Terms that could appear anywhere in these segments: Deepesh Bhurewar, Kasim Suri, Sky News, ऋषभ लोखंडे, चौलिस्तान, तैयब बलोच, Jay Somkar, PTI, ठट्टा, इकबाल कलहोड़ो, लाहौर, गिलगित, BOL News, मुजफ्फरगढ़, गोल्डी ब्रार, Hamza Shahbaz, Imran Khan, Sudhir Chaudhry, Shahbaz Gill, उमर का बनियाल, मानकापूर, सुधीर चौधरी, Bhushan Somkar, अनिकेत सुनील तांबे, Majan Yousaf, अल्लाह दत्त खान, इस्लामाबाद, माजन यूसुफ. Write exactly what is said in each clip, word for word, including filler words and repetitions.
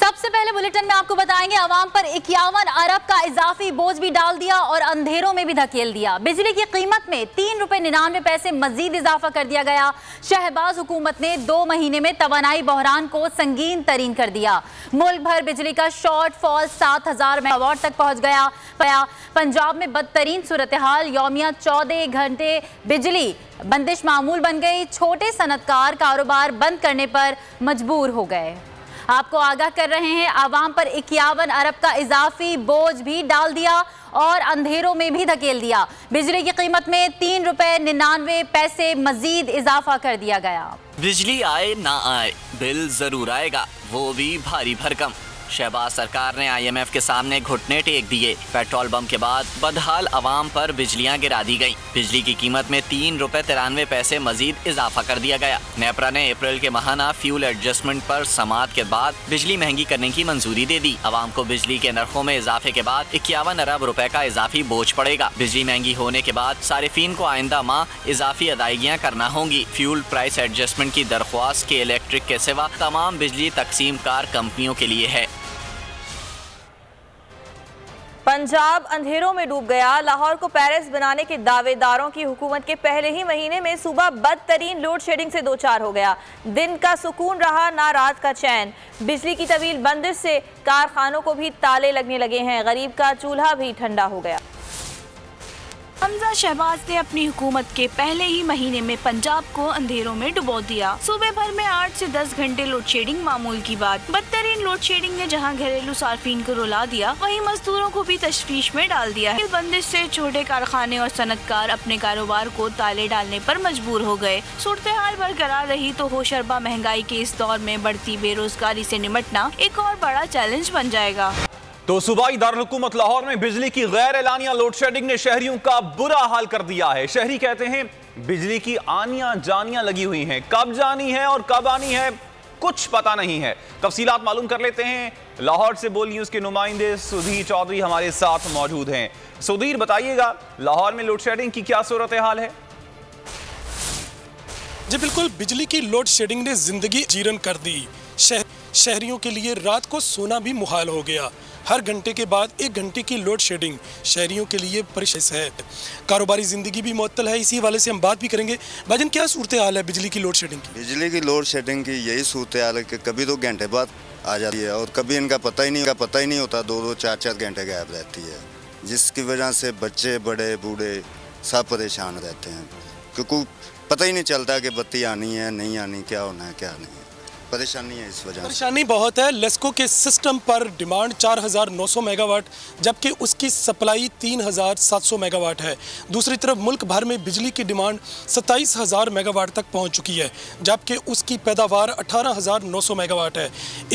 सबसे पहले बुलेटिन में आपको बताएंगे आवाम पर इक्यावन अरब का इजाफी बोझ भी डाल दिया और अंधेरों में भी धकेल दिया। बिजली की कीमत में तीन रुपए निन्यानवे पैसे मजीद इजाफा कर दिया गया। शहबाज हुकूमत ने दो महीने में तवानाई बहरान को संगीन तरीन कर दिया। मुल्क भर बिजली का शॉर्ट फॉल सात हजार मेगावाट तक पहुँच गया। पंजाब में बदतरीन सूरत हाल, यौमिया चौदह घंटे बिजली बंदिश मामूल बन गई। छोटे सनतकार कारोबार बंद करने पर मजबूर हो गए। आपको आगाह कर रहे हैं, आवाम पर इक्यावन अरब का इजाफी बोझ भी डाल दिया और अंधेरों में भी धकेल दिया। बिजली की कीमत में तीन रुपए निन्यानवे पैसे मजीद इजाफा कर दिया गया। बिजली आए ना आए बिल जरूर आएगा, वो भी भारी भरकम। शहबाज सरकार ने आईएमएफ के सामने घुटने टेक दिए। पेट्रोल बम के बाद बदहाल आवाम पर बिजलियां गिरा दी गईं। बिजली की कीमत में तीन रुपए तिरानवे पैसे मजीद इजाफा कर दिया गया। नेपरा ने अप्रैल के माहाना फ्यूल एडजस्टमेंट पर समात के बाद बिजली महंगी करने की मंजूरी दे दी। आवाम को बिजली के नर्खों में इजाफे के बाद इक्यावन अरब रुपए का इजाफी बोझ पड़ेगा। बिजली महंगी होने के बाद सारिफिन को आइंदा माह इजाफी अदायगियाँ करना होंगी। फ्यूल प्राइस एडजस्टमेंट की दरख्वास्त के इलेक्ट्रिक के सिवा तमाम बिजली तकसीम कार कंपनियों के लिए है। पंजाब अंधेरों में डूब गया। लाहौर को पेरिस बनाने के दावेदारों की हुकूमत के पहले ही महीने में सूबा बदतरीन लोड शेडिंग से दोचार हो गया। दिन का सुकून रहा ना रात का चैन। बिजली की तवील बंदिश से कारखानों को भी ताले लगने लगे हैं। गरीब का चूल्हा भी ठंडा हो गया। हमजा शहबाज ने अपनी हुकूमत के पहले ही महीने में पंजाब को अंधेरों में डुबो दिया। सूबे भर में आठ से दस घंटे लोड शेडिंग मामूल की बात। बदतरीन लोड शेडिंग ने जहां घरेलू सार्फिन को रुला दिया, वहीं मजदूरों को भी तशवीश में डाल दिया है। बंदिश से छोटे कारखाने और सनतकार अपने कारोबार को ताले डालने पर मजबूर हो गए। सूरत हाल बरकरार रही तो होशरबा महंगाई के इस दौर में बढ़ती बेरोजगारी से निमटना एक और बड़ा चैलेंज बन जाएगा। तो सूबाई दारकूमत लाहौर में बिजली की गैर एलानिया लोड शेडिंग ने शहरियों का बुरा हाल कर दिया है। शहरी कहते हैं बिजली की आनिया जानियां लगी हुई हैं, कब जानी है और कब आनी है कुछ पता नहीं है। तफसीलात मालूम कर लेते हैं। लाहौर से बोल न्यूज़ के नुमाइंदे सुधीर चौधरी हमारे साथ मौजूद हैं। सुधीर, बताइएगा लाहौर में लोड शेडिंग की क्या सूरत हाल है? जी बिल्कुल, बिजली की लोड शेडिंग ने जिंदगी जीरन कर दी। शहर शहरियों के लिए रात को सोना भी मुहाल हो गया। हर घंटे के बाद एक घंटे की लोड शेडिंग शहरियों के लिए परेशानी है। कारोबारी ज़िंदगी भी मुअत्तल है। इसी वाले से हम बात भी करेंगे। भाईजान, क्या सूरत हाल है बिजली की लोड शेडिंग की? बिजली की लोड शेडिंग की यही सूरत हाल है कि कभी दो घंटे बाद आ जाती है और कभी इनका पता ही नहीं का पता ही नहीं होता। दो दो चार चार घंटे गायब रहती है, जिसकी वजह से बच्चे बड़े बूढ़े सब परेशान रहते हैं, क्योंकि पता ही नहीं चलता कि बत्ती आनी है नहीं आनी, क्या होना है क्या नहीं है। परेशानी है, इस वजह परेशानी बहुत है। लेस्को के सिस्टम पर डिमांड चार हज़ार नौ सौ मेगावाट जबकि उसकी सप्लाई तीन हज़ार सात सौ मेगावाट है। दूसरी तरफ मुल्क भर में बिजली की डिमांड सत्ताईस हज़ार मेगावाट तक पहुंच चुकी है जबकि उसकी पैदावार अठारह हज़ार नौ सौ मेगावाट है।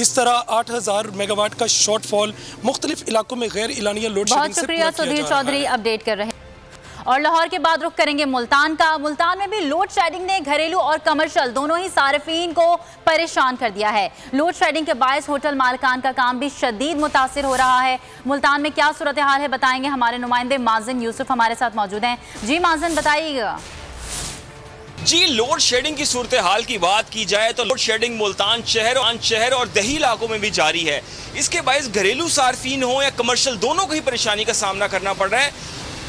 इस तरह आठ हज़ार मेगावाट का शॉर्टफॉल मुख्तलिफ इलाकों में गैर एलानिया लोड शेडिंग से पूरा किया जा रहा है। बहुत शुक्रिया सुधीर चौधरी, अपडेट कर रहे हैं। और लाहौर के बाद रुख करेंगे मुल्तान का। मुल्तान में भी लोड शेडिंग ने घरेलू और कमर्शियल दोनों ही सार्फिन को परेशान कर दिया है। लोड शेडिंग के बायस होटल मालिकान का काम भी शदीद मुतासिर हो रहा है। मुल्तान में क्या सूरत हाल है बताएंगे हमारे नुमाइंदे माजन यूसुफ हमारे साथ मौजूद हैं। जी माजन, बताइएगा। जी, लोड शेडिंग की सूरत हाल की बात की जाए तो लोड शेडिंग मुल्तान शहर शहर और दही इलाकों में भी जारी है। इसके बायस घरेलू सार्फिन हो या कमर्शियल दोनों को ही परेशानी का सामना करना पड़ रहा है।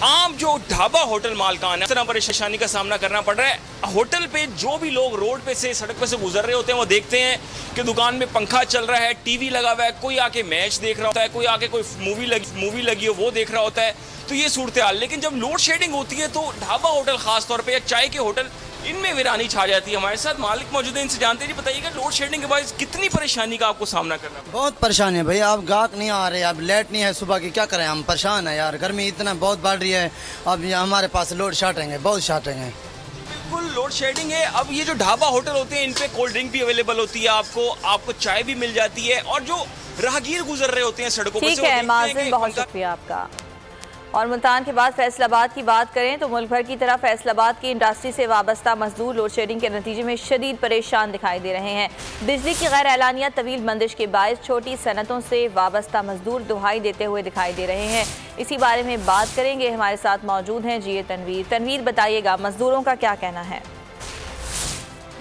आम जो ढाबा होटल मालकान है इस तरह परेशानी का सामना करना पड़ रहा है। होटल पे जो भी लोग रोड पे से सड़क पे से गुजर रहे होते हैं वो देखते हैं कि दुकान में पंखा चल रहा है, टीवी लगा हुआ है, कोई आके मैच देख रहा होता है, कोई आके कोई मूवी लगी मूवी लगी हो वो देख रहा होता है। तो ये सूरत हाल। लेकिन जब लोड शेडिंग होती है तो ढाबा होटल खासतौर पर या चाय के होटल इनमें वीरानी छा जाती है। हमारे साथ मालिक मौजूद है, इनसे जानते हैं। बताइएगा लोड शेडिंग के बाद कितनी परेशानी का आपको सामना करना? बहुत परेशान है भाई, आप ग्राहक नहीं आ रहे, आप लेट नहीं है सुबह की, क्या करें हम परेशान है यार। गर्मी इतना बहुत बढ़ रही है, अब हमारे पास लोड शार्टेंगे बहुत शार्टेंगे। बिल्कुल लोड शेडिंग है। अब ये जो ढाबा होटल होते हैं इन पे कोल्ड ड्रिंक भी अवेलेबल होती है, आपको आपको चाय भी मिल जाती है और जो राहगीर गुजर रहे होते हैं सड़कों पर। और मुल्तान के बाद फैसलाबाद की बात करें तो मुल्क भर की तरह फैसलाबाद की इंडस्ट्री से वाबस्ता मजदूर लोड शेडिंग के नतीजे में शदीद परेशान दिखाई दे रहे हैं। बिजली की गैर एलानिया तवील बंदिश के बायस छोटी सनतों से वाबस्ता मजदूर दुहाई देते हुए दिखाई दे रहे हैं। इसी बारे में बात करेंगे, हमारे साथ मौजूद हैं जी ए तनवीर। तनवीर, बताइएगा मजदूरों का क्या कहना है?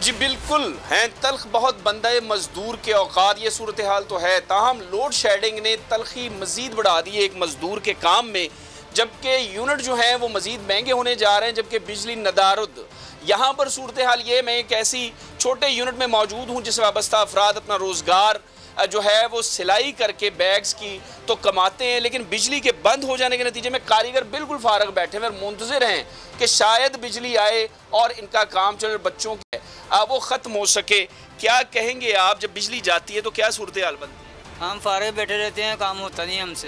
जी बिल्कुल हैं, तल्ख बहुत बंदा मजदूर के औकात ये सूरत हाल तो है। ताहम लोड शेडिंग ने तलखी मज़ीद बढ़ा दी है एक मजदूर के काम में, जबकि यूनिट जो हैं वो मज़ीद महंगे होने जा रहे हैं, जबकि बिजली नदारद यहाँ पर सूरत हाल ये। मैं एक ऐसी छोटे यूनिट में मौजूद हूँ जिस वाबस्ता अफराद अपना रोज़गार जो है वो सिलाई करके बैग्स की तो कमाते हैं, लेकिन बिजली के बंद हो जाने के नतीजे में कारीगर बिल्कुल फारग बैठे हैं और मुंतज़िर हैं कि शायद बिजली आए और इनका काम चल बच्चों के वो ख़त्म हो सके। क्या कहेंगे आप, जब बिजली जाती है तो क्या सूरत हाल बनती है? हम फारग बैठे रहते हैं, काम होता नहीं हमसे,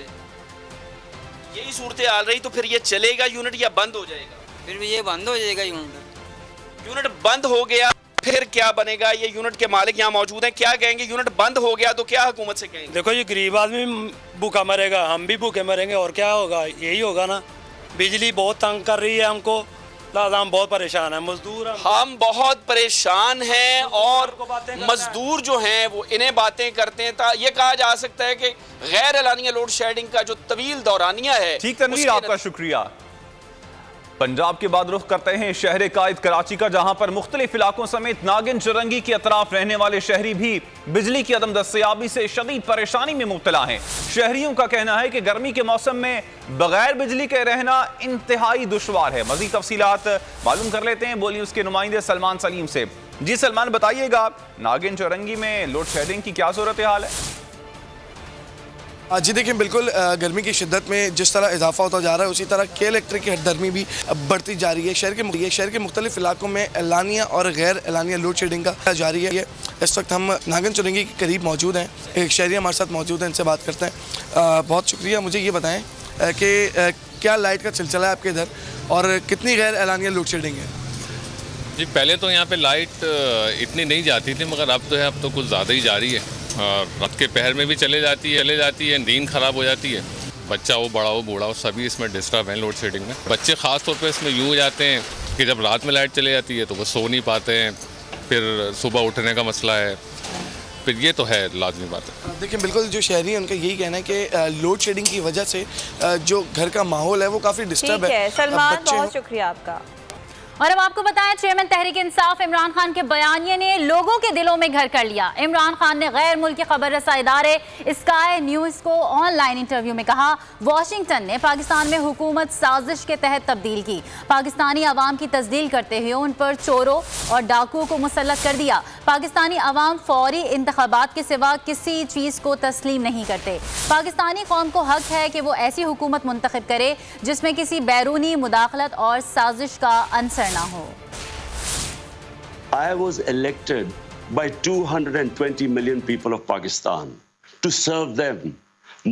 यही सूरत हाल रही। तो फिर ये चलेगा यूनिट या बंद हो जाएगा? फिर भी ये बंद हो जाएगा यूनिट। यूनिट बंद हो गया फिर क्या बनेगा? ये यूनिट के मालिक यहाँ मौजूद हैं, क्या कहेंगे? यूनिट बंद हो गया तो क्या हुकूमत से कहेंगे? देखो, ये गरीब आदमी भूखा मरेगा, हम भी भूखे मरेंगे, और क्या होगा? यही होगा ना। बिजली बहुत तंग कर रही है हमको, लाजा हम बहुत परेशान हैं, मजदूर हम बहुत परेशान हैं। और मजदूर जो हैं वो इन्हें बातें करते हैं। ये कहा जा सकता है कि गैर एलानिया लोड शेडिंग का जो तवील दौरानिया है। ठीक तनवीर, आपका शुक्रिया। पंजाब के बाद रुख करते हैं शहर कायद कराची का, जहां पर मुख्तलिफ इलाकों समेत नागिन चुरंगी के अतराफ रहने वाले शहरी भी बिजली की अदम दस्तयाबी से शदीद परेशानी में मुब्तला हैं। शहरियों का कहना है कि गर्मी के मौसम में बगैर बिजली के रहना इंतहाई दुश्वार है। मज़ीद तफसीलात मालूम कर लेते हैं बोल न्यूज़ के नुमाइंदे सलमान सलीम से। जी सलमान, बताइएगा नागिन चुरंगी में लोड शेडिंग की क्या सूरत हाल है? जी देखिए, बिल्कुल गर्मी की शिद्दत में जिस तरह इजाफा होता जा रहा है, उसी तरह के इलेक्ट्रिक की हददर्मी भी बढ़ती जा रही है। शहर के शहर के मुख्तलिफ इलाकों में एलानिया और गैर एलानिया लोड शेडिंग का जारी है। इस वक्त हम नागन चुरंगी के करीब मौजूद हैं, एक शहरी हमारे साथ मौजूद हैं, इनसे बात करते हैं। आ, बहुत शुक्रिया। मुझे ये बताएँ कि क्या लाइट का सिलसिला है आपके इधर और कितनी गैर एलानिया लोड शेडिंग है? जी, पहले तो यहाँ पर लाइट इतनी नहीं जाती थी, मगर अब तो है, अब तो कुछ ज़्यादा ही जा रही है। और रात के पहर में भी चले जाती है चले जाती है नींद ख़राब हो जाती है। बच्चा हो, बड़ा हो, बूढ़ा हो, सभी इसमें डिस्टर्ब हैं। लोड शेडिंग में बच्चे ख़ास तौर पे इसमें यूँ हो जाते हैं कि जब रात में लाइट चले जाती है तो वो सो नहीं पाते हैं, फिर सुबह उठने का मसला है, फिर ये तो है लाजमी बात है। देखिए, बिल्कुल जो शहरी हैं उनका यही कहना है कि लोड शेडिंग की वजह से जो घर का माहौल है वो काफ़ी डिस्टर्ब है। सलमान, बहुत शुक्रिया आपका। और अब आपको बताया, चेयरमैन तहरीक इंसाफ इमरान खान के बयानिया ने लोगों के दिलों में घर कर लिया। इमरान खान ने गैर मुल्की खबर रसा इदारे स्काई न्यूज़ को ऑनलाइन इंटरव्यू में कहा, वाशिंगटन ने पाकिस्तान में हुकूमत साजिश के तहत तब्दील की। पाकिस्तानी आवाम की तस्दील करते हुए उन पर चोरों और डाकुओं को मुसल्लत कर दिया। पाकिस्तानी आवाम फौरी इंतखाबात के सिवा किसी चीज़ को तस्लीम नहीं करते। पाकिस्तानी कौम को हक है कि वो ऐसी हुकूमत मुंतखब करे जिसमें किसी बैरूनी मुदाखलत और साजिश का Ansar I was elected by two hundred twenty million people of Pakistan to serve them.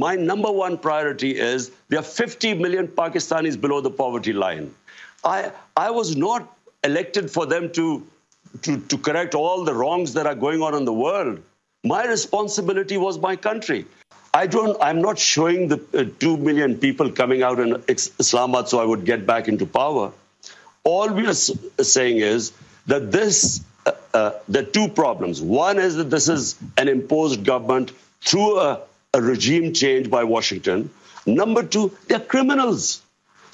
My number one priority is there are fifty million Pakistanis below the poverty line. I I was not elected for them to to to correct all the wrongs that are going on in the world. My responsibility was my country. I don't I'm not showing the uh, two million people coming out in Islamabad so I would get back into power. All we are saying is that this, uh, uh, there are two problems. One is that this is an imposed government through a, a regime change by Washington. Number two, they're criminals.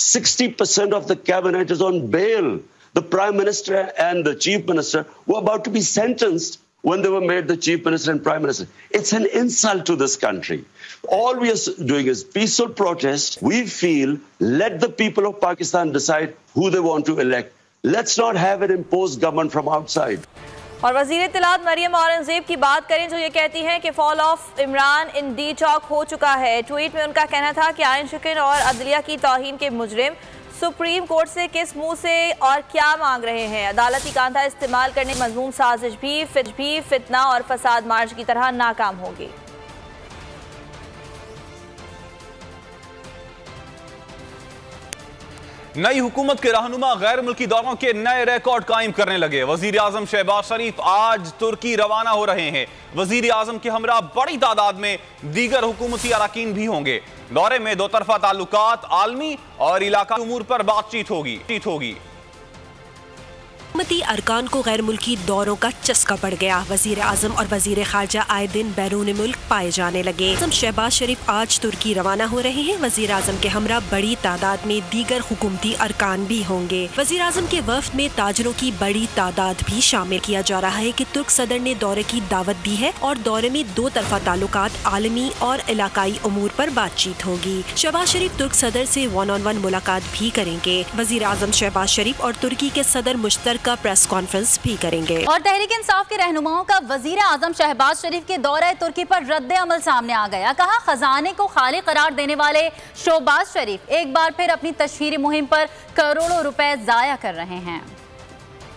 sixty percent of the cabinet is on bail. The prime minister and the chief minister were about to be sentenced when they were made the chief minister and prime minister. It's an insult to this country. All we are doing is peaceful protest. We feel let the people of Pakistan decide who they want to elect. Let's not have an imposed government from outside. और वज़ीर इत्तलात मरियम औरंगज़ेब की बात करें, जो ये कहती हैं कि fall of Imran in D Chowk हो चुका है। ट्वीट में उनका कहना था कि आयन शुकिन और अदलिया की तौहीन के मुजरिम सुप्रीम कोर्ट से किस मुंह से और क्या मांग रहे हैं। अदालती कांधा इस्तेमाल करने मजमूम साजिश भी फिर भी फितना और फसाद मार्च की तरह नाकाम होगी। नई हुकूमत के रहनुमा गैर मुल्की दौरों के नए रिकॉर्ड कायम करने लगे। वजीर आजम शहबाज शरीफ आज तुर्की रवाना हो रहे हैं। वजीर आजम के हमरा बड़ी तादाद में दीगर हुकूमती अरकान भी होंगे। दौरे में दो तरफा ताल्लुकात, आलमी और इलाकाई उमूर पर बातचीत होगी। हुकूमती अरकान को गैर मुल्की दौरों का चस्का पड़ गया। वजीर आजम और वजीर खारजा आए दिन बैरून मुल्क पाए जाने लगे। शहबाज शरीफ आज तुर्की रवाना हो रहे हैं। वजीर आजम के हमरा बड़ी तादाद में दीगर हुकूमती अरकान भी होंगे। वजीर आजम के वफ्द में ताजरों की बड़ी तादाद भी शामिल किया जा रहा है। कि तुर्क सदर ने दौरे की दावत दी है और दौरे में दो तरफा ताल्लुकात, आलमी और इलाकाई उमूर पर बातचीत होगी। शहबाज शरीफ तुर्क सदर से वन ऑन वन मुलाकात भी करेंगे। वजीर आजम शहबाज शरीफ और तुर्की के सदर मुश्तरका प्रेस कॉन्फ्रेंस भी करेंगे। और तहरीक इंसाफ के रहनुमाओं का वजीर आजम शहबाज शरीफ के दौरे तुर्की पर रद्द अमल सामने आ गया। कहा, खजाने को खाली करार देने वाले शहबाज शरीफ एक बार फिर अपनी तशहरी मुहिम पर करोड़ों रुपए जाया कर रहे हैं।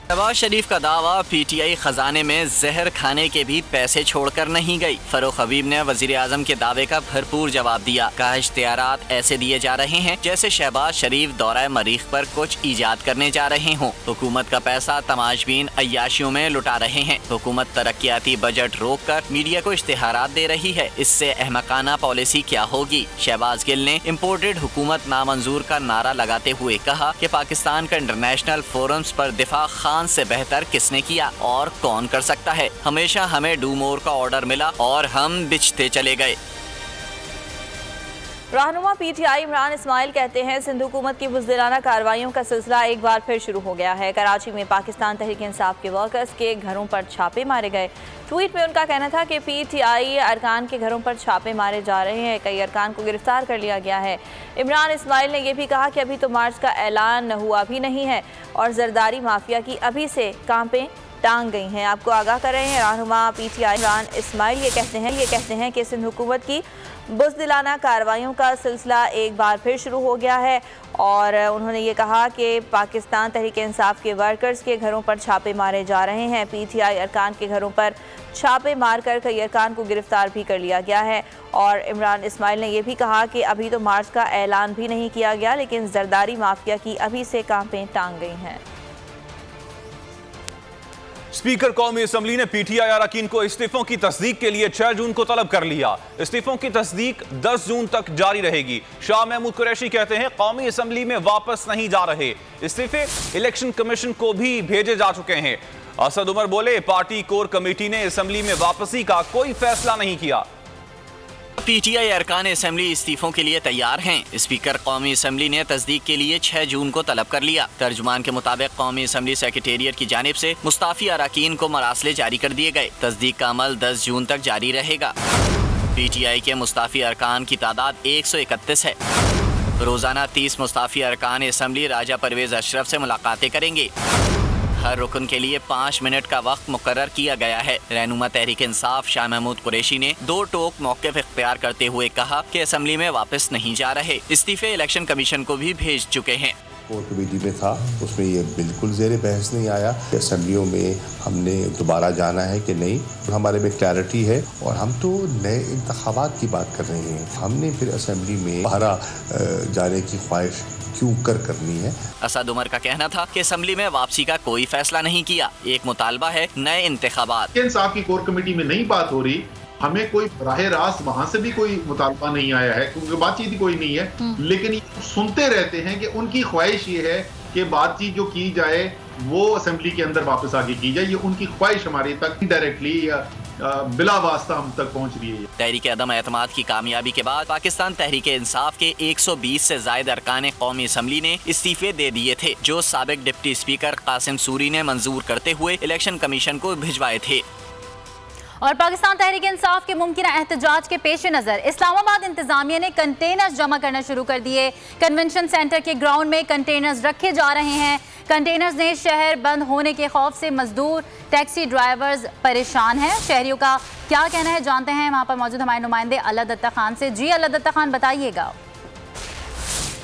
शहबाज शरीफ का दावा, पीटीआई खजाने में जहर खाने के भी पैसे छोड़कर नहीं गई। फर्रुख हबीब ने वजीर आजम के दावे का भरपूर जवाब दिया। कहा, इश्तिहारात ऐसे दिए जा रहे हैं जैसे शहबाज शरीफ दौरा मरीख पर कुछ ईजाद करने जा रहे हों। हुकूमत का पैसा तमाशबीन अय्याशियों में लुटा रहे हैं। हुकूमत तरक्याती बजट रोक कर मीडिया को इश्तिहारात दे रही है। इससे अहमकाना पॉलिसी क्या होगी। शहबाज गिल ने इम्पोर्टेड हुकूमत नामंजूर का नारा लगाते हुए कहा कि पाकिस्तान का इंटरनेशनल फोरम्स पर दिफा से बेहतर किसने किया और कौन कर सकता है। हमेशा हमें डू मोर का ऑर्डर मिला और हम बिछते चले गए। रहनुमा पीटीआई इमरान इस्माइल कहते हैं, सिंध हुकूमत की बुज़दिलाना कार्रवाइयों का सिलसिला एक बार फिर शुरू हो गया है। कराची में पाकिस्तान तहरीक इंसाफ के वर्कर्स के घरों पर छापे मारे गए। ट्वीट में उनका कहना था कि पीटीआई अरकान के घरों पर छापे मारे जा रहे हैं। कई अरकान को गिरफ्तार कर लिया गया है। इमरान इस्माइल ने यह भी कहा कि अभी तो मार्च का ऐलान हुआ भी नहीं है और जरदारी माफिया की अभी से कांपें टांग गई हैं। आपको आगाह कर रहे हैं रहनुमा पीटीआई इमरान इस्माइल ये कहते हैं ये कहते हैं कि सिंध हुकूमत की बुज़दिलाना कार्रवाइयों का सिलसिला एक बार फिर शुरू हो गया है। और उन्होंने ये कहा कि पाकिस्तान तहरीक इंसाफ के वर्कर्स के घरों पर छापे मारे जा रहे हैं। पीटीआई अरकान के घरों पर छापे मारकर कई अरकान को गिरफ्तार भी कर लिया गया है। और इमरान इस्माइल ने यह भी कहा कि अभी तो मार्च का ऐलान भी नहीं किया गया, लेकिन जरदारी माफिया की अभी से कांपें टांग गई हैं। स्पीकर कौमी असम्बली ने पीटीआई अरकान को इस्तीफों की तस्दीक के लिए छह जून को तलब कर लिया। इस्तीफों की तस्दीक दस जून तक जारी रहेगी। शाह महमूद कुरैशी कहते हैं, कौमी असम्बली में वापस नहीं जा रहे। इस्तीफे इलेक्शन कमीशन को भी भेजे जा चुके हैं। असद उमर बोले, पार्टी कोर कमेटी ने असम्बली में वापसी का कोई फैसला नहीं किया। पीटीआई अरकान असेंबली इस्तीफों के लिए तैयार हैं। स्पीकर कौमी असेंबली ने तस्दीक के लिए छह जून को तलब कर लिया। तर्जुमान के मुताबिक कौमी असेंबली सेक्रेटेरिएट की जानिब से मुस्ताफी अरकान को मरासले जारी कर दिए गए। तस्दीक का अमल दस जून तक जारी रहेगा। पीटीआई के मुस्ताफी अरकान की तादाद एक सौ इकतीस है। रोजाना तीस मुस्ताफी अरकान असेंबली राजा परवेज अशरफ से मुलाकातें करेंगे। हर रुकन के लिए पाँच मिनट का वक्त मुकर्रर किया गया है। रहनुमा तहरीक इंसाफ शाह महमूद कुरैशी ने दो टोक मौक़िफ़ इख्तियार करते हुए कहा कि असम्बली में वापस नहीं जा रहे। इस्तीफे इलेक्शन कमीशन को भी भेज चुके हैं। कोर कमेटी में था, उसमें ये बिल्कुल ज़ेरे बहस नहीं आया। असम्बलियों में हमने दोबारा जाना है कि नहीं, हमारे में क्लैरिटी है। और हम तो नए इंतखाबात की बात कर रहे हैं। हमने फिर असम्बली में बाहरा जाने की ख्वाहिश क्यों कर करनी है। असद उमर का कहना था कि असम्बली में वापसी का कोई फैसला नहीं किया। एक मुतालबा है नए इंतखाबात। इंसाफ की कोर कमेटी में नहीं बात हो रही, हमें कोई राह रास्त वहाँ से भी कोई मुतालबा नहीं आया है, क्योंकि बातचीत कोई नहीं है। लेकिन सुनते रहते हैं कि उनकी ख्वाहिश ये है कि बातचीत जो की जाए वो असम्बली के अंदर वापस आगे की जाए। ये उनकी ख्वाहिश हमारे तक डायरेक्टली बिला वास्ता हम तक पहुँच रही है। तहरीक अदम एतमाद की कामयाबी के बाद पाकिस्तान तहरीक इंसाफ के एक सौ बीस से जायद अरकान कौमी असम्बली ने इस्तीफे दे दिए थे, जो साबिक डिप्टी स्पीकर कासिम सूरी ने मंजूर करते हुए इलेक्शन कमीशन को भिजवाए थे। और पाकिस्तान तहरीक इंसाफ के मुमकिन एहतजाज के पेश नज़र इस्लामाबाद इंतजामिया ने कंटेनर्स जमा करना शुरू कर दिए। कन्वेंशन सेंटर के ग्राउंड में कंटेनर्स रखे जा रहे हैं। कंटेनर्स ने शहर बंद होने के खौफ से मजदूर टैक्सी ड्राइवर्स परेशान हैं। शहरियों का क्या कहना है, जानते हैं वहाँ पर मौजूद हमारे नुमाइंदे अल्लाह दत्त खान से। जी अल्लाह दत्त खान, बताइएगा।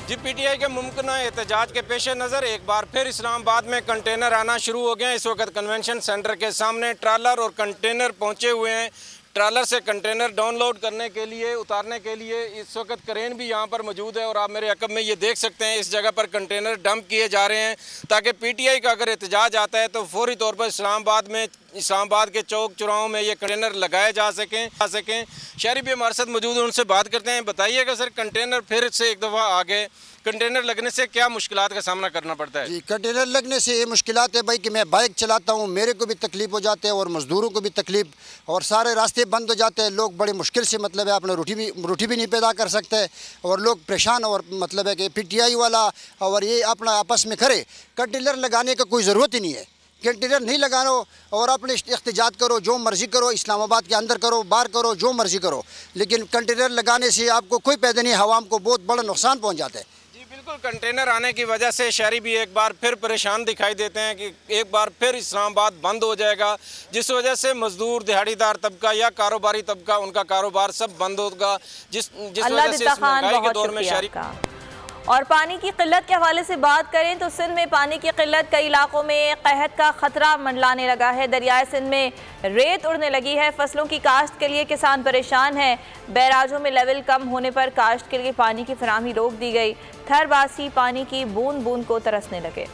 जी, पीटीआई के मुमकिन एहतजाज के पेश नज़र एक बार फिर इस्लामाबाद में कंटेनर आना शुरू हो गए। इस वक्त कन्वेंशन सेंटर के सामने ट्रालर और कंटेनर पहुंचे हुए हैं। ट्रालर से कंटेनर डाउनलोड करने के लिए, उतारने के लिए इस वक्त क्रेन भी यहां पर मौजूद है। और आप मेरे अकब में ये देख सकते हैं, इस जगह पर कंटेनर डंप किए जा रहे हैं ताकि पीटीआई का अगर एहतजाज आता है तो फौरी तौर पर इस्लामाबाद में इस्लामाबाद के चौक चौराहों में ये कंटेनर लगाए जा सकें जा सकें शहरी भी हमारे साथ मौजूद हैं, उनसे बात करते हैं। बताइएगा सर, कंटेनर फिर से एक दफ़ा आ गए, कंटेनर लगने से क्या मुश्किलात का सामना करना पड़ता है? जी, कंटेनर लगने से ये मुश्किलात है भाई कि मैं बाइक चलाता हूँ, मेरे को भी तकलीफ़ हो जाती है और मज़दूरों को भी तकलीफ, और सारे रास्ते बंद हो जाते हैं। लोग बड़ी मुश्किल से मतलब है अपना रोटी भी रोटी भी नहीं पैदा कर सकते और लोग परेशान, और मतलब है कि पीटीआई वाला और ये अपना आपस में करे, कंटेनर लगाने का कोई ज़रूरत ही नहीं है। कंटेनर नहीं लगाना और अपने इख्तिजात करो, जो मर्ज़ी करो, इस्लामाबाद के अंदर करो, बाहर करो, जो मर्ज़ी करो, लेकिन कंटेनर लगाने से आपको कोई पैदा नहीं, हवाम को बहुत बड़ा नुकसान पहुँच जाता है। बिल्कुल, कंटेनर आने की वजह से शहरी भी एक बार फिर परेशान दिखाई देते हैं कि एक बार फिर इस्लामाबाद बंद हो जाएगा, जिस वजह से मजदूर, दिहाड़ीदार तबका या कारोबारी तबका, उनका कारोबार सब बंद होगा, जिस जिस वजह से इस महंगाई के दौर में शहरी। और पानी की किल्लत के हवाले से बात करें तो सिंध में पानी की किल्लत कई इलाकों में कहत का खतरा मंडलाने लगा है। दरियाए सिंध में रेत उड़ने लगी है, फसलों की काश्त के लिए किसान परेशान हैं। बैराजों में लेवल कम होने पर काश्त के लिए पानी की फराहमी रोक दी गई, थरवासी पानी की बूंद बूंद को तरसने लगे।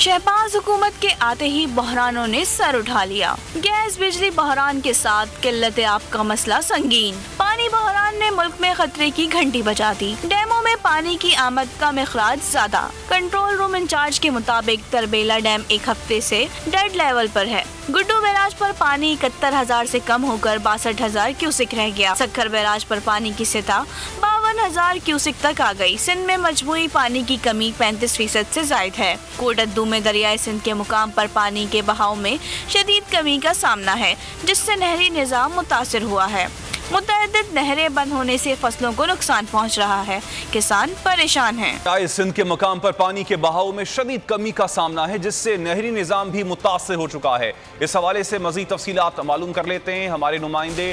शहबाज हुकूमत के आते ही बहरानों ने सर उठा लिया। गैस बिजली बहरान के साथ किल्लत आब का मसला संगीन। पानी बहरान ने मुल्क में खतरे की घंटी बजा दी, डैमों में पानी की आमद का मखराज ज्यादा। कंट्रोल रूम इंचार्ज के मुताबिक तरबेला डैम एक हफ्ते से डेड लेवल पर है। गुड्डू बैराज पर पानी इकहत्तर हजार से कम होकर बासठ हजार क्यूसिक रह गया। सक्खर बैराज पर पानी की सतह बावन हजार क्यूसिक तक आ गई। सिंध में मजबूरी पानी की कमी पैंतीस फीसद से जायद है। कोटद्दू में दरियाए सिंध के मुकाम पर पानी के बहाव में शदीद कमी का सामना है, जिससे नहरी निज़ाम मुतासर हुआ है। मुतअद्दिद नहरें बंद होने से फसलों को नुकसान पहुंच रहा है, किसान परेशान हैं। दरियाए सिंध के मकाम पर पानी के बहाव में शदीद कमी का सामना है, जिससे नहरी निज़ाम भी मुतासर हो चुका है। इस हवाले से मज़ीद तफसीलात मालूम कर लेते हैं हमारे नुमाइंदे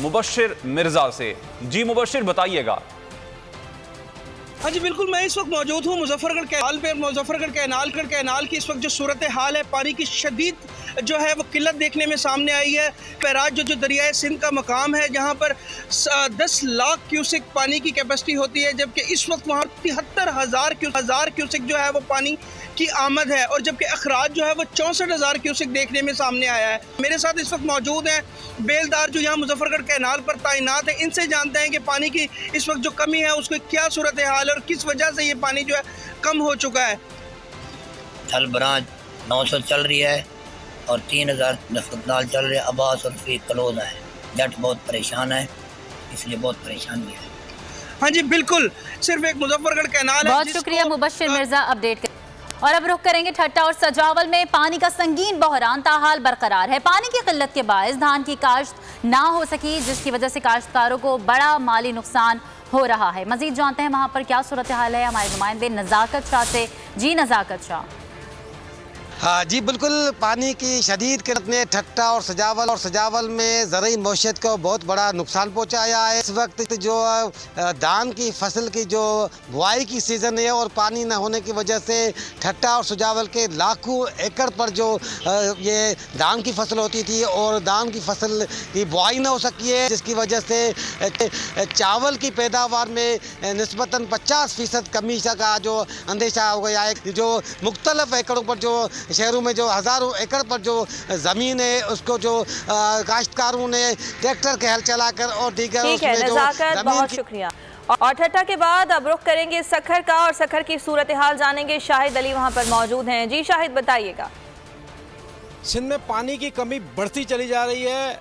मुबशर मिर्जा से। जी मुबशर, बताइएगा। हाँ जी बिल्कुल, मैं इस वक्त मौजूद हूँ मुजफ्फरगढ़ कैनाल पे। मुजफ्फरगढ़ कैनाल कर कैनाल की इस वक्त जो सूरत हाल है, पानी की शदीद जो है वो किल्लत देखने में सामने आई है। पैराज जो जो दरियाए सिंध का मकाम है, जहाँ पर दस लाख क्यूसिक पानी की कैपेसिटी होती है, जबकि इस वक्त वहाँ तिहत्तर हज़ार हज़ार क्यूसिक जो है वो पानी की आमद है, और जबकि अखराज जो है वो चौंसठ हज़ार क्यूसिक देखने में सामने आया है। मेरे साथ इस वक्त मौजूद हैं बेलदार जो यहाँ मुजफ्फरगढ़ कैनाल पर तैनात है। इनसे जानते हैं कि पानी की इस वक्त जो कमी है उसकी क्या सूरत हाल है और किस वजह से ये पानी जो है कम हो चुका है। थल ब्रांच नौ सौ चल रही है और तीन हज़ार नफरतनाल चल रहे, अब्बास और फी कलोज है। जट बहुत परेशान है, इसलिए बहुत परेशानी है। हाँ जी बिल्कुल, सिर्फ एक मुजफ्फरगढ़ कैनाल है। बहुत शुक्रिया मुबशर मिर्जा अपडेट। और अब रुख करेंगे ठट्टा और सजावल में। पानी का संगीन बहरान ताहाल बरकरार है। पानी की किल्लत के बायस धान की काश्त ना हो सकी, जिसकी वजह से काश्तकारों को बड़ा माली नुकसान हो रहा है। मजीद जानते हैं वहाँ पर क्या सूरत हाल है हमारे नुमाइंदे नज़ाकत शाह से। जी नज़ाकत शाह। हाँ जी बिल्कुल, पानी की शदीद किल्लत ने ठट्टा और सजावल और सजावल में ज़रूरी मौशियत को बहुत बड़ा नुकसान पहुँचाया है। इस वक्त जो धान की फसल की जो बुआई की सीज़न है और पानी न होने की वजह से ठट्टा और सजावल के लाखों एकड़ पर जो ये धान की फसल होती थी और धान की फसल की बुआई न हो सकी है, जिसकी वजह से चावल की पैदावार में निस्बतन पचास फीसद कमी का जो अंदेशा हो गया है। जो मुख्तलिफ एकड़ों पर जो शहरों में जो हज़ारों एकड़ पर जो ज़मीन है उसको जो काश्तकारों ने ट्रैक्टर के हल चलाकर और दीगर नज़ाकत, बहुत शुक्रिया। और ठट्टा के बाद अब रुख करेंगे सखर का, और सखर की सूरत हाल जानेंगे। शाहिद अली वहाँ पर मौजूद हैं। जी शाहिद, बताइएगा। सिंध में पानी की कमी बढ़ती चली जा रही है,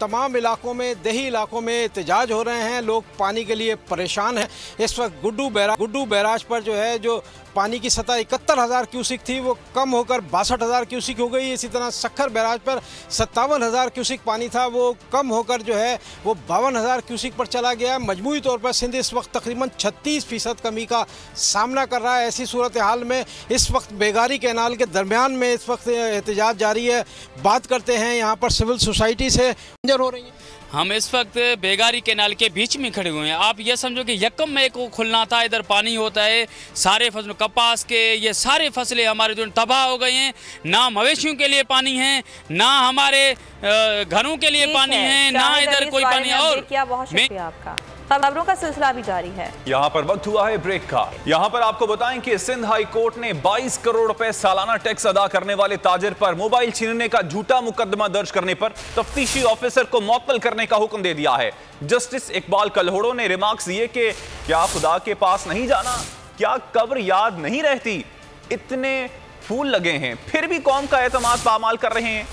तमाम इलाकों में, देही इलाकों में एहतजाज हो रहे हैं, लोग पानी के लिए परेशान हैं। इस वक्त गुड्डू बैराज गुड्डू बैराज पर जो है जो पानी की सतह इकहत्तर हज़ार क्यूसिक थी वो कम होकर बासठ हज़ार क्यूसिक हो गई। इसी तरह सक्खर बैराज पर सत्तावन हज़ार क्यूसिक पानी था, वो कम होकर जो है वो बावन हज़ार क्यूसिक पर चला गया। मजमूई तौर पर सिंध इस वक्त तकरीबन छत्तीस फीसद कमी का सामना कर रहा है। ऐसी सूरत हाल में इस वक्त बेगारी कैनाल के दरमियान में इस वक्त एहतजाज जारी है। बात करते हैं यहाँ पर सिविल सोसाइटी से। हो रही है, हम इस वक्त बेगारी कैनाल के बीच में खड़े हुए हैं। आप ये समझो कि यकम में को खुलना था, इधर पानी होता है, सारे फसल कपास के ये सारे फसलें हमारे जो तबाह हो गए हैं। ना मवेशियों के लिए पानी है, ना हमारे घरों के लिए पानी है, ना इधर कोई पानी है। और क्या, बहुत शुक्रिया आपका। खबरों का सिलसिला भी जारी है। यहाँ पर वक्त हुआ है ब्रेक का। यहाँ पर आपको बताएं कि सिंध हाई कोर्ट ने बाईस करोड़ रुपए सालाना टैक्स अदा करने वाले ताजिर पर मोबाइल छीनने का झूठा मुकदमा दर्ज करने पर तफ्तीशी ऑफिसर को मुअत्तल करने का हुक्म दे दिया है। जस्टिस इकबाल कलहोड़ो ने रिमार्क्स दिए कि क्या खुदा के पास नहीं जाना, क्या कब्र याद नहीं रहती, इतने फूल लगे हैं फिर भी कौम का एतमाद पामाल कर रहे हैं।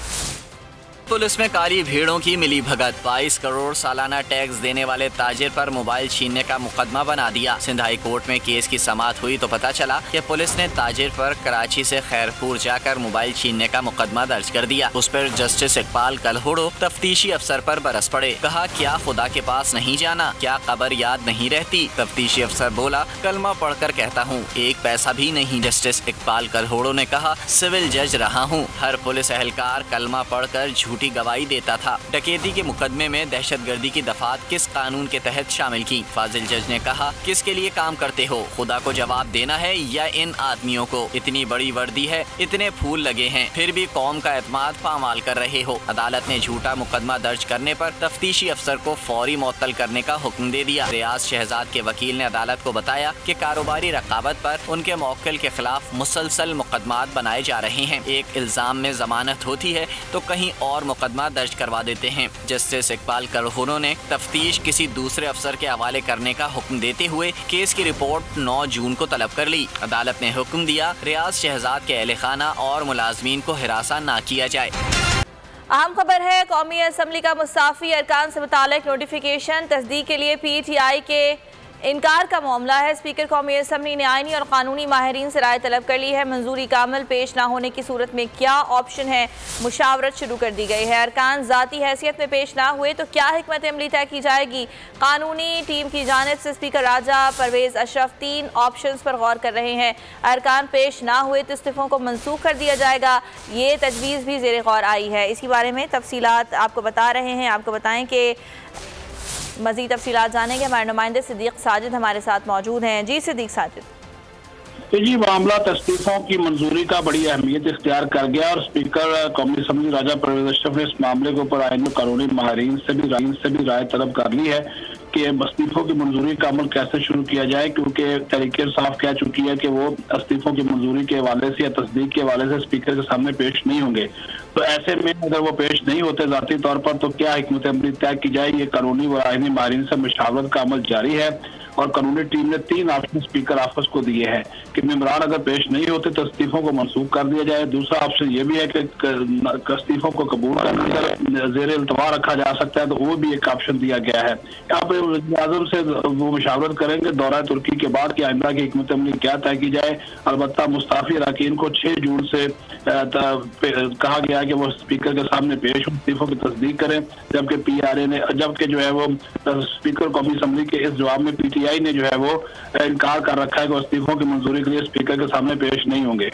पुलिस में कारी भीड़ों की मिली भगत, बाईस करोड़ सालाना टैक्स देने वाले ताजिर पर मोबाइल छीनने का मुकदमा बना दिया। सिंध हाई कोर्ट में केस की समाअत हुई तो पता चला कि पुलिस ने ताजिर पर कराची से खैरपुर जाकर मोबाइल छीनने का मुकदमा दर्ज कर दिया। उस पर जस्टिस इकबाल कलहोड़ो तफ्तीशी अफसर पर बरस पड़े। कहा, क्या खुदा के पास नहीं जाना, क्या कब्र याद नहीं रहती। तफ्तीशी अफसर बोला, कलमा पढ़ कर कहता हूँ एक पैसा भी नहीं। जस्टिस इकबाल कलहोड़ो ने कहा, सिविल जज रहा हूँ, हर पुलिस एहलकार कलमा पढ़ कर झूठी गवाही देता था। डकैती के मुकदमे में दहशतगर्दी की दफात किस कानून के तहत शामिल की। फाजिल जज ने कहा, किसके लिए काम करते हो, खुदा को जवाब देना है या इन आदमियों को। इतनी बड़ी वर्दी है, इतने फूल लगे हैं, फिर भी कौम का एतमाद पामाल कर रहे हो। अदालत ने झूठा मुकदमा दर्ज करने पर तफ्तीशी अफसर को फौरी मुअत्तल करने का हुक्म दे दिया। रियाज शहजाद के वकील ने अदालत को बताया कि कारोबारी रकाबत पर उनके मौक्किल के खिलाफ मुसलसल मुकदमात बनाए जा रहे हैं। एक इल्जाम में जमानत होती है तो कहीं और और मुकदमा दर्ज करवा देते हैं। जस्टिस इकबाल कलहोड़ो ने तफ्तीश किसी दूसरे अफसर के हवाले करने का हुक्म देते हुए केस की रिपोर्ट नौ जून को तलब कर ली। अदालत ने हुक्म दिया, रियाज शहजाद के अहले खाना और मुलाजमीन को हिरासा ना किया जाए। अहम खबर है, कौमी असम्बली का मुसाफी अरकान से मुतालिक नोटिफिकेशन तस्दीक के लिए पी टी आई के इनकार का मामला है। स्पीकर कौमी असम्बली ने आइनी और कानूनी माहरीन से राय तलब कर ली है। मंजूरी कामल पेश ना होने की सूरत में क्या ऑप्शन है, मुशावरत शुरू कर दी गई है। अरकान ज़ाती हैसियत में पेश ना हुए तो क्या हिकमत अमली तय की जाएगी। कानूनी टीम की जानिब से स्पीकर राजा परवेज़ अशरफ तीन ऑप्शन पर गौर कर रहे हैं। अरकान पेश ना हुए तो इस्तीफ़ों को मनसूख कर दिया जाएगा। ये तजवीज़ भी ज़ेर गौर आई है। इसी बारे में तफसीलात आपको बता रहे हैं। आपको बताएँ कि मज़ीद तफसीलात जानेंगे। हमारे नुमाइंदे सिद्दीक साजिद हमारे साथ मौजूद हैं। जी सिद्दीक साजिद। जी, मामला तस्दीकों की मंजूरी का बड़ी अहमियत इख्तियार कर गया और स्पीकर कौमी असम्बली राजा परवेज़ अशरफ ने इस मामले के ऊपर आइन कानूनी माहरीन से भी राय से भी राय तलब कर ली है कि इस्तीफों की मंजूरी का अमल कैसे शुरू किया जाए, क्योंकि तहरीक इंसाफ कह चुकी है कि वो इस्तीफों की मंजूरी के हवाले से या तस्दीक के हवाले से स्पीकर के सामने पेश नहीं होंगे। तो ऐसे में अगर वो पेश नहीं होते ज़ाती तौर पर तो क्या हिकमत अमली तय की जाए। ये कानूनी व आइनी माहरीन से मशावरत का अमल जारी है और कानूनी टीम ने तीन ऑप्शन स्पीकर ऑफिस को दिए हैं कि मेम्बरान अगर पेश नहीं होते तो इस्तीफों को मनसूख कर दिया जाए। दूसरा ऑप्शन ये भी है कि इस्तीफों को कबूल कर जेर इल्तवा रखा जा सकता है, तो वो भी एक ऑप्शन दिया गया है। यहाँ पे वज़ीर आज़म से वो मशावरत करेंगे दौरा तुर्की के बाद कि आइंदा की हिकमत अमली क्या तय की जाए। अलबत्ता मुस्ताफी अरकान को छः जून से कहा गया है कि वो स्पीकर के सामने पेश हो, इस्तीफों की तस्दीक करें, जबकि पी आर ए ने जबकि जो है वो स्पीकर कौमी असम्बली के इस जवाब में पी टी आई ने जो है वो इनकार कर रखा है कि इस्तीफों की मंजूरी के लिए स्पीकर के सामने पेश नहीं होंगे।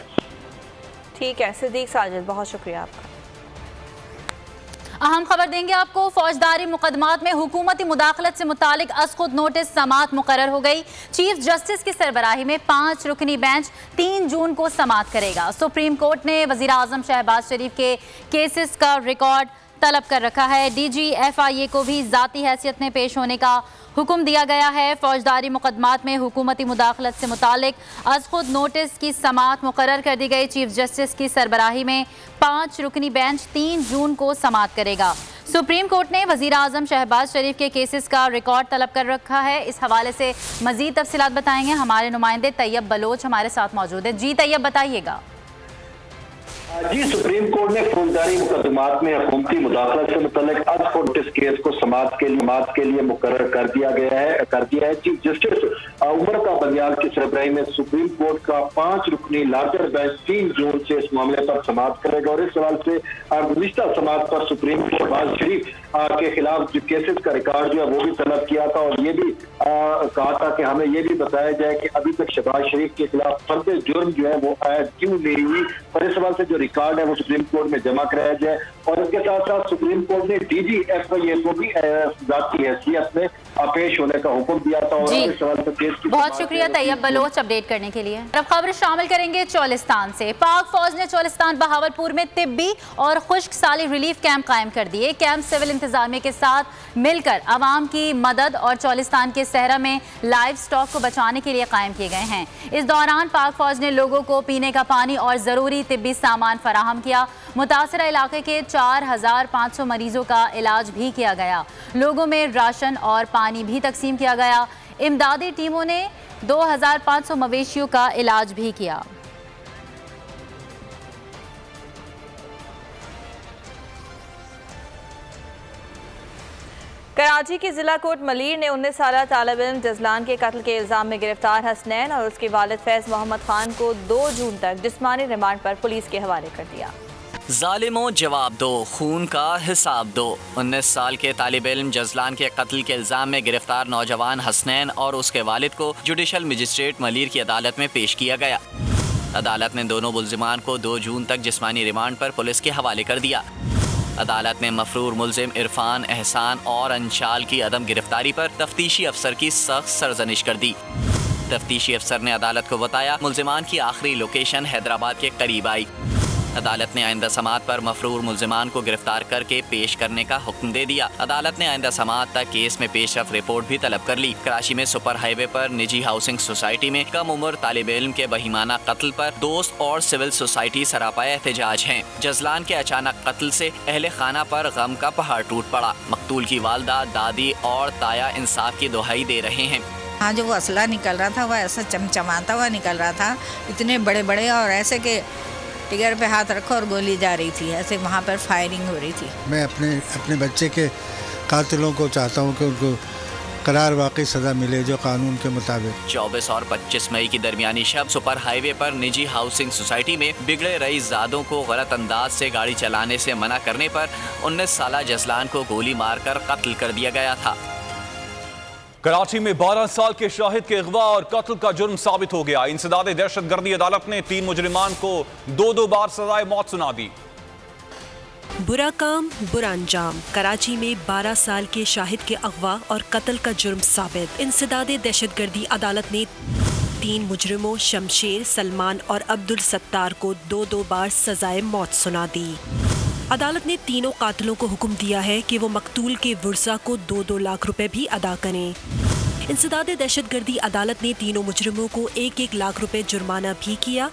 ठीक है सिद्दीक साजिद, बहुत शुक्रिया आपका। अहम खबर देंगे आपको, फौजदारी मुकदमात में हुकूमती मुदाखलत से मुतालिक अस खुद नोटिस समात मुकरर हो गई। चीफ जस्टिस की सरबराही में पाँच रुकनी बेंच तीन जून को समात करेगा। सुप्रीम कोर्ट ने वज़ीर आज़म शहबाज शरीफ के केसेस का रिकॉर्ड तलब कर रखा है। D G F I A को भी ज़ाती हैसियत में पेश होने का हुक्म दिया गया है। फौजदारी मुकदमात में हुकूमती मुदाखलत से मुतालिक अज़ खुद नोटिस की समात मुकरर कर दी गई। चीफ जस्टिस की सरबराही में पाँच रुकनी बेंच तीन जून को समात करेगा। सुप्रीम कोर्ट ने वज़ीर आज़म शहबाज शरीफ के केसेस का रिकॉर्ड तलब कर रखा है। इस हवाले से मज़ीद तफसीलात बताएंगे हमारे नुमाइंदे तैयब बलोच हमारे साथ मौजूद है। जी तैयब, बताइएगा। जी, सुप्रीम कोर्ट ने फौजदारी मुकदमात में हुकूमती मुदाखलत से मुतल्लिक़ अज़ खुद नोटिस केस को समाअत के लिए समाअत के लिए मुकर्रर कर दिया गया है कर दिया है। चीफ जस्टिस उमर का बनियाल की सरबराही में सुप्रीम कोर्ट का पांच रुकनी लार्जर बेंच तीन जून से इस मामले पर समाअत करेगा और इस सवाल से गुज़िश्ता समाअत पर सुप्रीम कोर्ट शहबाज शरीफ के खिलाफ जो केसेस का रिकॉर्ड जो है वो भी तलब किया था और ये भी कहा था कि हमें ये भी बताया जाए कि अभी तक शहबाज शरीफ के खिलाफ फर्द जुर्म जो है वो ऐड क्यों नहीं हुई। पर इस सवाल से जो रिकॉर्ड है वो सुप्रीम कोर्ट में जमा कराया जाए और इसके साथ साथ सुप्रीम कोर्ट ने D G F I A को भी जाती हैसियत में पेश होने का हुक्म दिया था। और की बहुत शुक्रिया तैयब बलोच अपडेट करने के लिए। अब खबर शामिल करेंगे चौलिस्तान से। पाक फौज ने चौलिस्तान बहावलपुर में तिब्बी और खुश्क साली रिलीफ कैंप कायम कर दिए। कैंप सिविल इंतजामिया के साथ मिलकर आवाम की मदद और चौलिस्तान के सहरा में लाइव स्टॉक को बचाने के लिए कायम किए गए हैं। इस दौरान पाक फौज ने लोगों को पीने का पानी और ज़रूरी तिब्बी सामान फराहम किया। मुतासरा इलाके के चार हजार पाँच सौ मरीजों का इलाज भी किया गया। लोगों में राशन और पानी भी तकसीम किया गया। इमदादी टीमों ने दो हज़ार पाँच सौ मवेशियों का इलाज भी किया। कराची के ज़िला कोट मलीर ने उन्नीस साला तालब इल्म जजलान के कत्ल के इल्ज़ाम में गिरफ्तार हसनैन और उसके वालिद फैज़ मोहम्मद खान को दो जून तक जिस्मानी रिमांड पर पुलिस के हवाले कर दिया। जालिमों जवाब दो, खून का हिसाब दो। उन्नीस साल के तालिब इल्म जजलान के कत्ल के इल्ज़ाम में गिरफ्तार नौजवान हसनैन और उसके वालिद को जुडिशल मजिस्ट्रेट मलीर की अदालत में पेश किया गया। अदालत ने दोनों मुलजिमान को दो जून तक जिस्मानी रिमांड पर पुलिस के हवाले कर दिया। अदालत ने मफरूर मुलजिम इरफान एहसान और अंशाल की अदम गिरफ्तारी पर तफ्तीशी अफसर की सख्त सरजनिश कर दी। तफ्तीशी अफसर ने अदालत को बताया मुलजिमान की आखिरी लोकेशन हैदराबाद के करीब आई। अदालत ने आइंदा समात पर मफरूर मुलजिमान को गिरफ्तार करके पेश करने का हुक्म दे दिया। अदालत ने आइंदा समात तक केस में पेशरफ रिपोर्ट भी तलब कर ली। कराची में सुपर हाईवे पर निजी हाउसिंग सोसाइटी में कम उम्र तालिब इल्म के बहिमाना कत्ल पर दोस्त और सिविल सोसाइटी सरापाए एहतजाज हैं। जजलान के अचानक कत्ल से अहले खाना पर गम का पहाड़ टूट पड़ा। मकतूल की वालदा, दादी और ताया इंसाफ की दुहाई दे रहे हैं। हाँ, जो वो असला निकल रहा था वह ऐसा चमचमाता हुआ निकल रहा था, इतने बड़े बड़े, और ऐसे के टिगर पे हाथ रखा और गोली जा रही थी, ऐसे वहाँ पर फायरिंग हो रही थी। मैं अपने अपने बच्चे के कातिलों को चाहता हूँ कि उनको करार वाकई सजा मिले जो कानून के मुताबिक। चौबीस और पच्चीस मई की दरमियानी शब सुपर हाईवे पर निजी हाउसिंग सोसाइटी में बिगड़े रईस ज़ादों को गलत अंदाज से गाड़ी चलाने से मना करने पर उन्नीस साल जसलान को गोली मारकर कत्ल कर दिया गया था। कराची में बारह साल के शाहिद के अगवा और कत्ल का जुर्म साबित हो गया। इंसदाद दहशतगर्दी अदालत ने तीन मुजरिमान को दो दो बार सजाए मौत सुना दी। बुरा काम बुरा अंजाम। कराची में बारह साल के शाहिद के अगवा और कत्ल का जुर्म साबित। इंसदाद दहशतगर्दी अदालत ने तीन मुजरिमों शमशेर, सलमान और अब्दुल सत्तार को दो दो बार सजाए मौत सुना दी। अदालत ने तीनों कातलों को हुक्म दिया है कि वो मकतूल के वर्सा को दो दो लाख रुपए भी अदा करें। इंसदादे दहशतगर्दी अदालत ने तीनों मुजरिमों को एक एक लाख रुपए जुर्माना भी किया।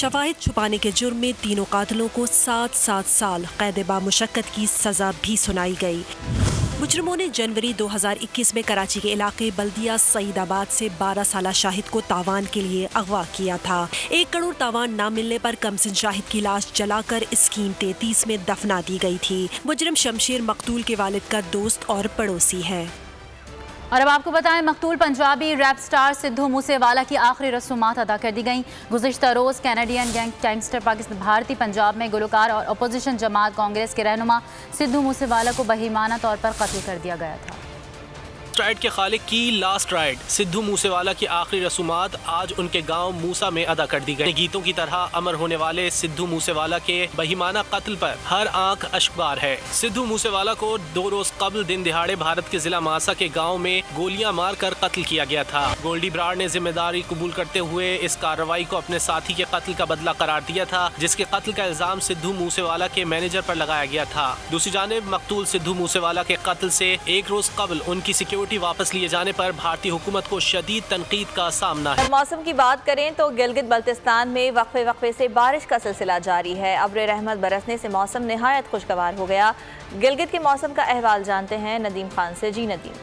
शवाहिद छुपाने के जुर्म में तीनों कातलों को सात सात साल कैद बामुशक्कत की सजा भी सुनाई गई। मुजरिमों ने जनवरी दो हज़ार इक्कीस में कराची के इलाके बल्दिया सईदाबाद से बारह साल शाहिद को तावान के लिए अगवा किया था। एक करोड़ तावान न मिलने पर कमसिन शाहिद की लाश जलाकर स्कीम तैंतीस में दफना दी गई थी। मुजरिम शमशेर मकतूल के वालिद का दोस्त और पड़ोसी है। और अब आपको बताएं, मकतूल पंजाबी रैप स्टार सिद्धू मूसे वाला की आखिरी रसूमात अदा कर दी गईं। गुज़िश्ता रोज़ कैनेडियन गैंग गैंगस्टर पाकिस्तान भारतीय पंजाब में गुलकार और अपोजिशन जमात कांग्रेस के रहनुमा सिद्धू मूसे वाला को बहिमाना तौर पर कत्ल कर दिया गया था। राइड के खालिक की लास्ट राइड सिद्धू मूसेवाला की आखिरी रसूमात आज उनके गांव मूसा में अदा कर दी गई। गीतों की तरह अमर होने वाले सिद्धू मूसेवाला के बहिमाना कत्ल पर हर आंख अशकबार है। सिद्धू मूसेवाला को दो रोज कबल दिन दिहाड़े भारत के जिला मासा के गांव में गोलियां मारकर कत्ल किया गया था। गोल्डी ब्रार ने जिम्मेदारी कबूल करते हुए इस कार्रवाई को अपने साथी के कत्ल का बदला करार दिया था, जिसके कत्ल का इल्जाम सिद्धू मूसेवाला के मैनेजर पर लगाया गया था। दूसरी जानिब मकतूल सिद्धू मूसेवाला के कत्ल से एक रोज कबल उनकी सिक्योरिटी वापस लिए जाने पर भारतीय हुकूमत को शदीद तनकीद का सामना है। मौसम की बात करें तो गिलगित बल्तिस्तान में वक्फे वक्फे से बारिश का सिलसिला जारी है। अब्र रहमत बरसने से मौसम नहायत खुशगवार हो गया। गिलगित के मौसम का अहवाल जानते हैं नदीम खान से। जी नदीम।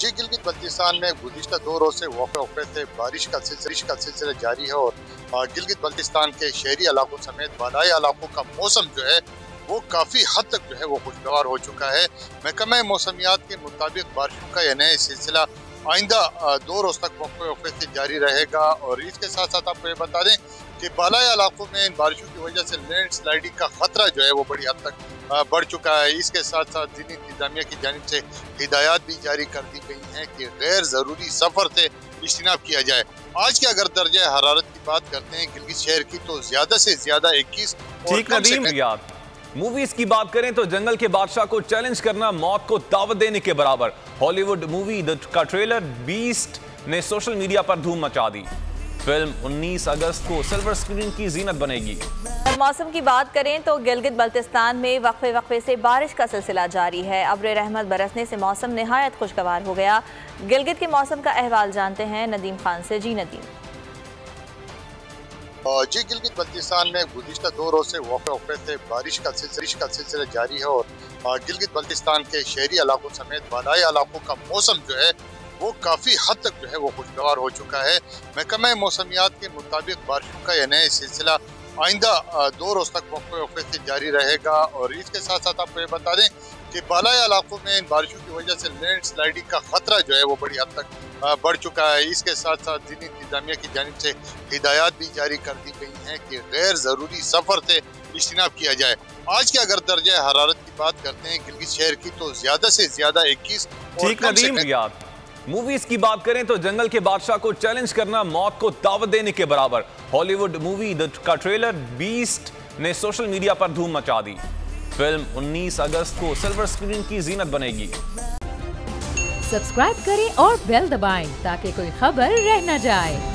जी, गिलगित बल्तिस्तान में गुज़िश्ता दो रोज से वक्फे वक्फे से बारिश का सिलसिला जारी है और गिलगित बल्तिस्तान के शहरी इलाकों समेत बालाई इलाकों का मौसम जो है वो काफ़ी हद तक जो है वो खुशगवार हो चुका है। महकमा मौसमियात के मुताबिक बारिशों का यह नया सिलसिला आइंदा दो रोज़ तक वक्फे वक्फे से जारी रहेगा। और इसके साथ साथ आपको ये बता दें कि बालाया इलाकों में इन बारिशों की वजह से लैंड स्लाइडिंग का ख़तरा जो है वो बड़ी हद तक बढ़ चुका है। इसके साथ साथ जिली इंतजामिया की जानिब से हिदायत भी जारी कर दी गई हैं कि गैर ज़रूरी सफ़र से इज्तनाब किया जाए। आज के अगर दर्जा हरारत की बात करते हैं गिलगित शहर की तो ज़्यादा से ज़्यादा इक्कीस। मूवीज की बात करें तो जंगल के बादशाह को चैलेंज करना मौत को दावत देने के बराबर। हॉलीवुड मूवी का ट्रेलर बीस्ट ने सोशल मीडिया पर धूम मचा दी। फिल्म उन्नीस अगस्त को सिल्वर स्क्रीन की जीनत बनेगी। मौसम की बात करें तो गिलगित बल्तिस्तान में वक्फे वक्फे से बारिश का सिलसिला जारी है। अब्र रहमत बरसने से मौसम नहायत खुशगवार हो गया। गिलगित के मौसम का अहवाल जानते हैं नदीम खान से। जी नदीम। जी गिलगित बल्तिस्तान में गुज़िश्ता दो रोज़ से वक्फे वक्फे से बारिश का सिलसिला सिलसिला जारी है और गिलगित बल्तिस्तान के शहरी इलाकों समेत बादाई इलाकों का मौसम जो है वो काफ़ी हद तक जो है वो खुशगवार हो चुका है। महकमा मौसमियात के मुताबिक बारिशों का यह नया सिलसिला आइंदा दो रोज़ तक वक्फे वक्फे से जारी रहेगा और इसके साथ साथ आपको ये बता दें कि बादाई इलाकों में इन बारिशों की वजह से लैंड स्लाइडिंग का खतरा जो है वो बड़ी हद तक बढ़ चुका है। इसके साथ साथ जिली इंतजामिया की जानिब से हिदायत भी जारी कर दी गई हैं कि गैर ज़रूरी सफ़र से इज्तनाब किया जाए। आज के अगर दर्जे हरारत की बात करते हैं गिलगित शहर की तो ज़्यादा से ज़्यादा इक्कीस। ठीक नदीम। याद मूवीज़ की बात करें तो जंगल के बादशाह को चैलेंज करना मौत को दावत देने के बराबर। हॉलीवुड मूवी का ट्रेलर बीस्ट ने सोशल मीडिया पर धूम मचा दी। फिल्म उन्नीस अगस्त को सिल्वर स्क्रीन की जीनत बनेगी। सब्सक्राइब करें और बेल दबाएं ताकि कोई खबर रह न जाए।